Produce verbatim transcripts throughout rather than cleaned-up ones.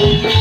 Terima kasih.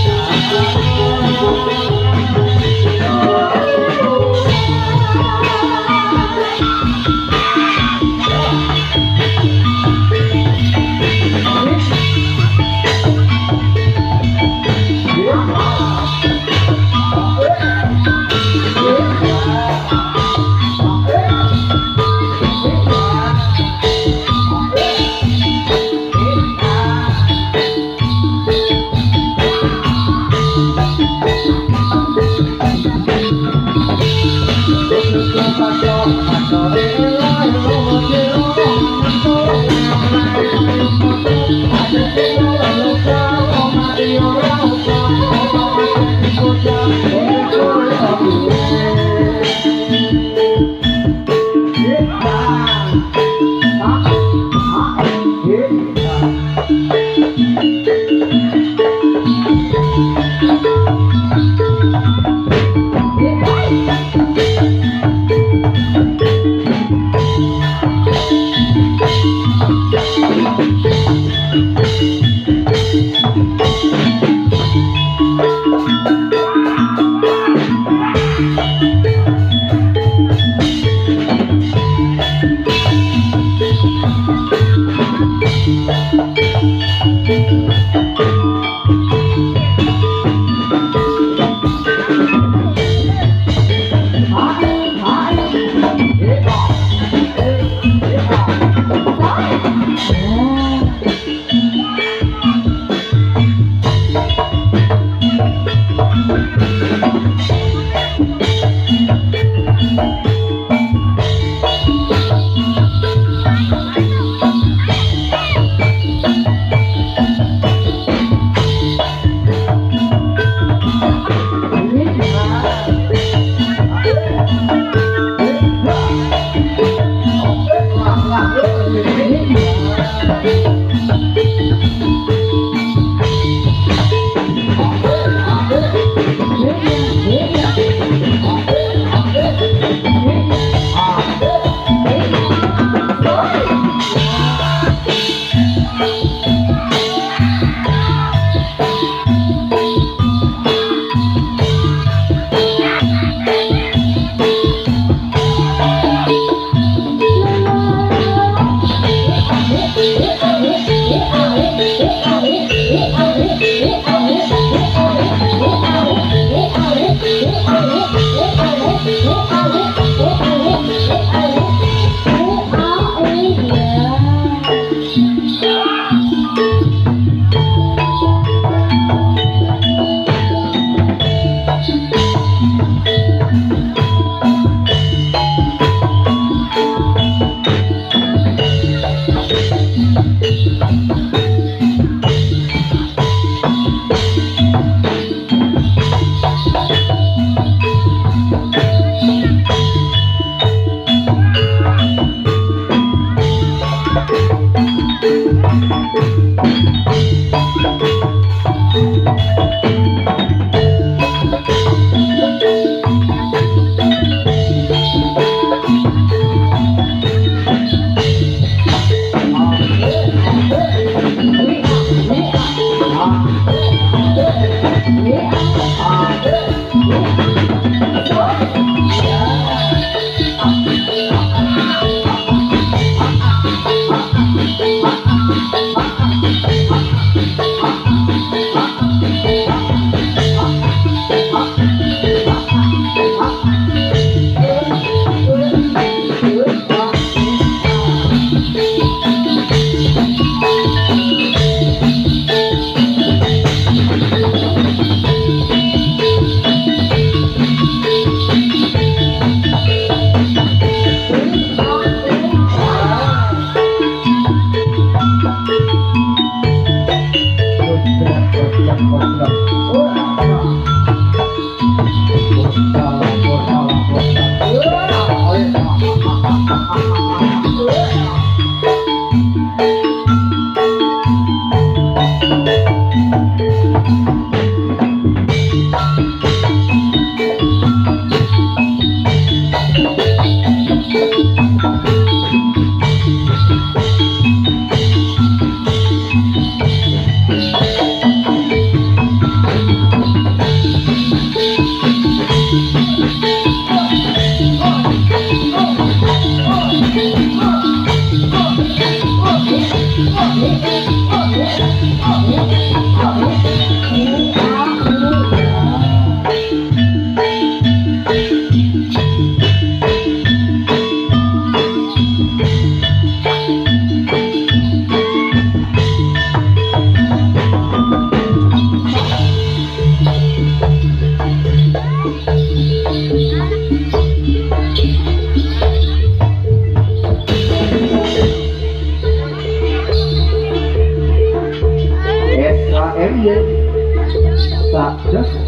Just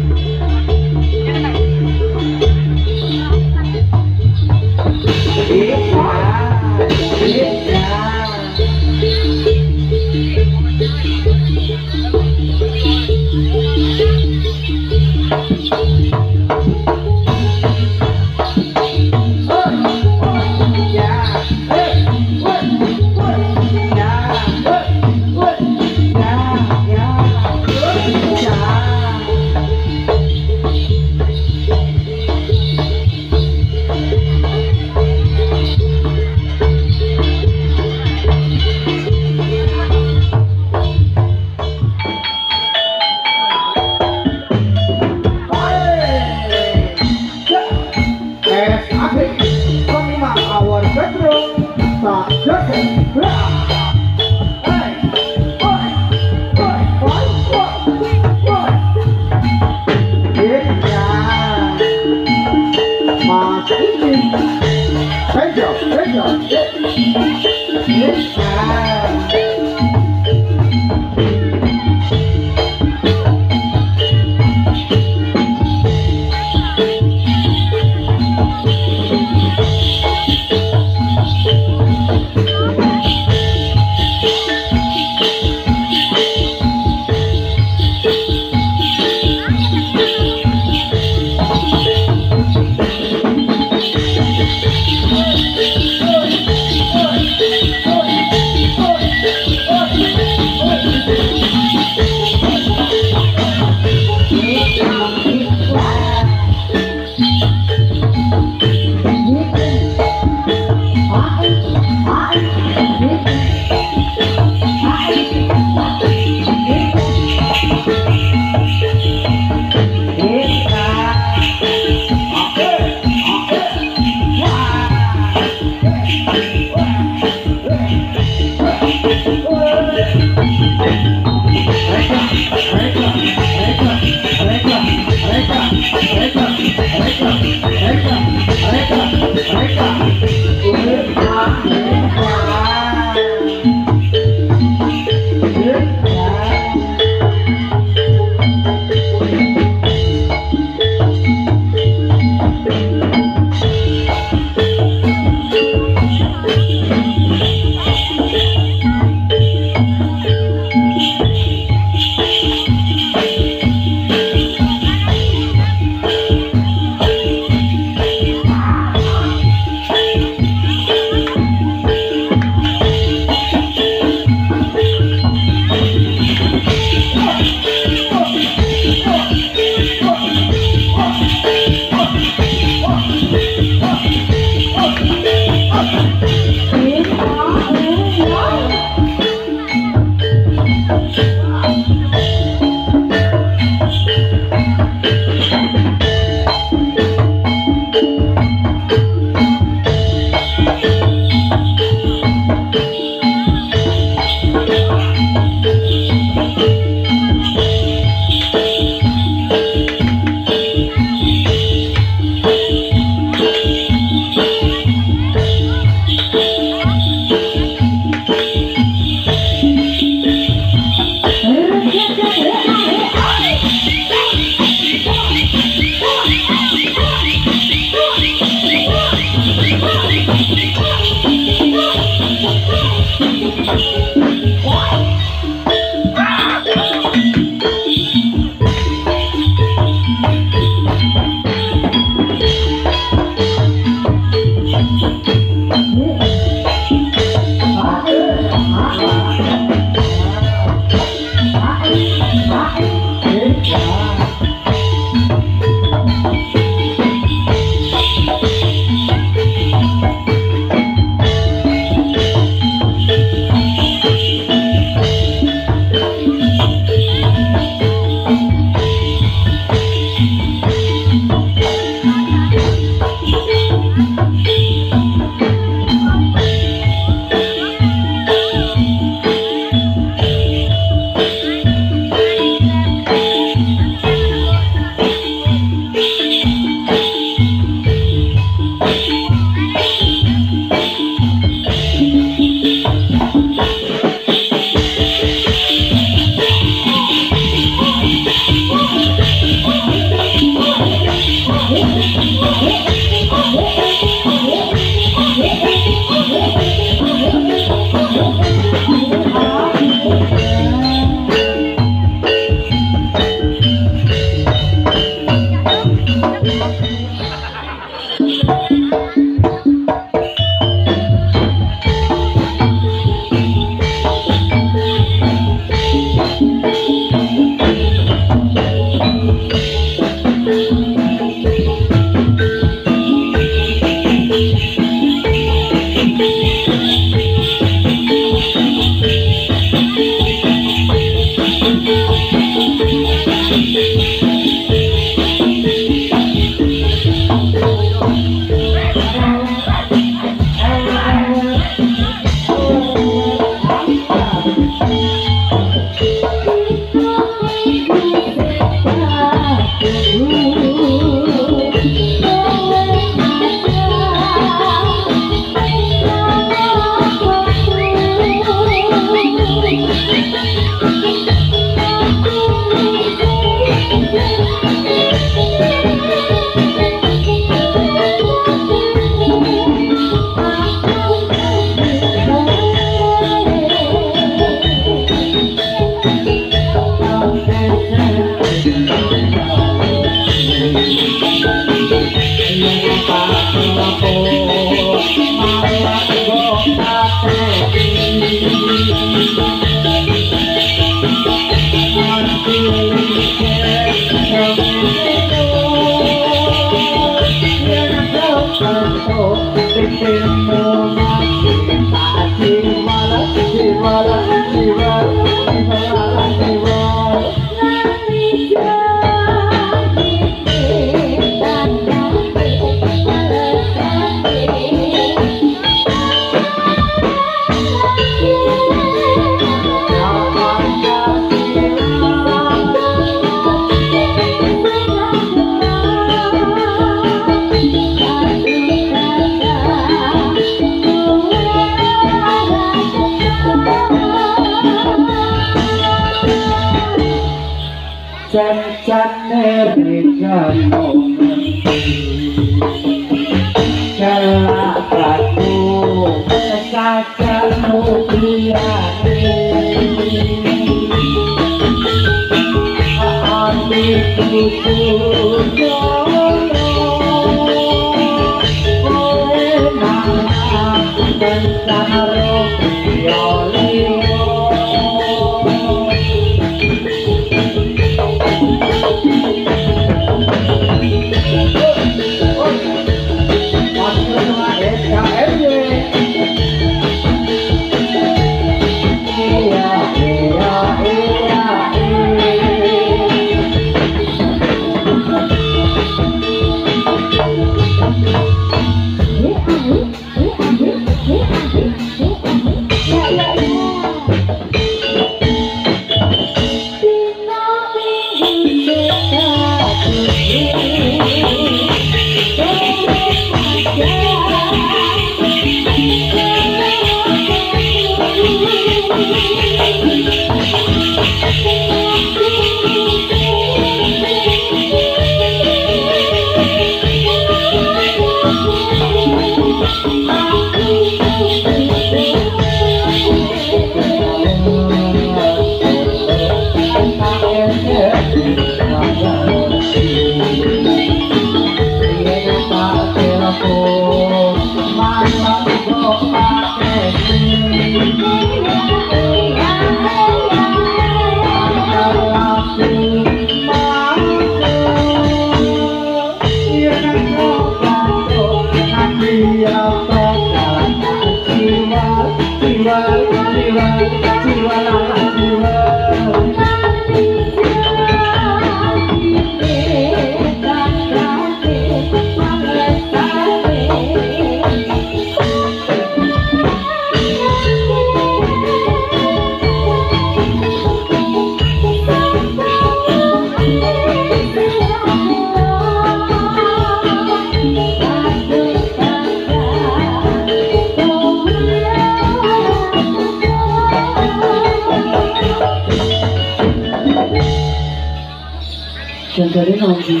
Jandarin lagi.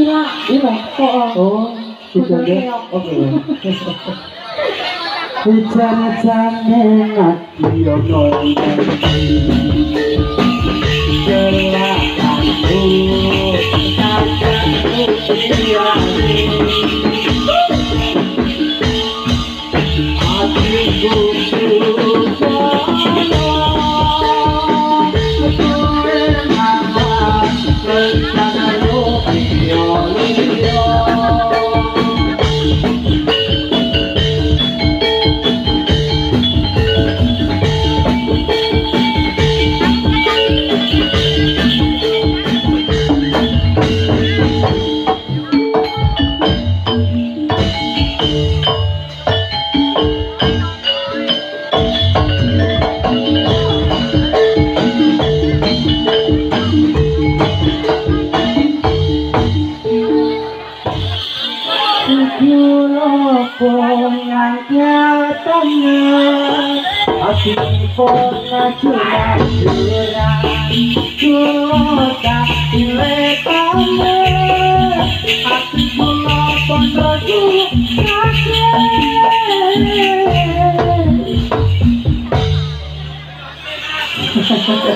Ilah, ilah. Oh, dijandar. Oke. Hujan-hujan dengan diodoh Jelakanku Takkanku Silahku Hatiku Sudah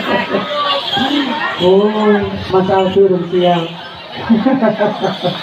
Oh, masalah turun siang. Terima kasih.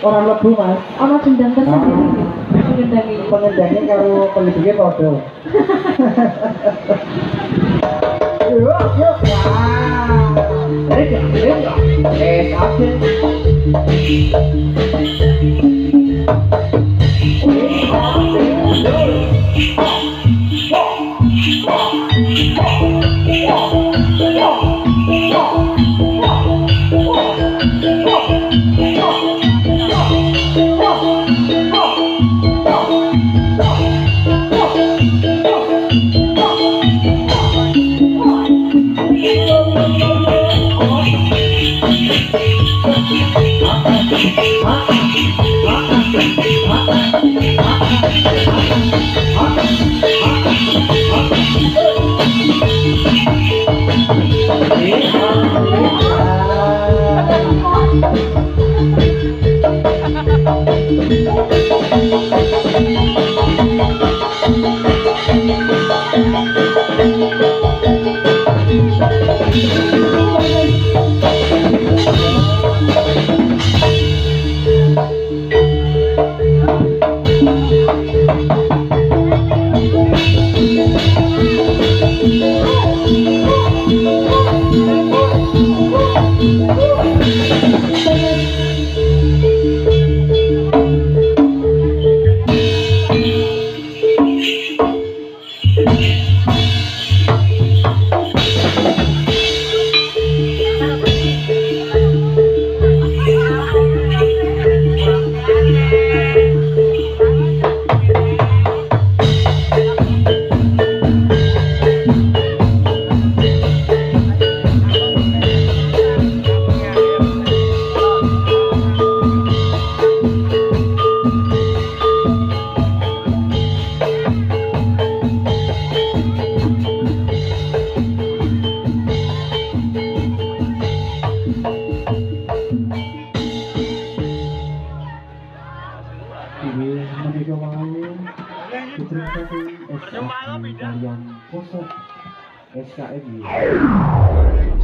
Orang lebu mas, orang dendam tersendiri. Pengendali, pengendalinya kalau penelitiannya bodoh. Yuk, yuk, wah, ini jangan beda, eh tapi. Terima kasih. S K M.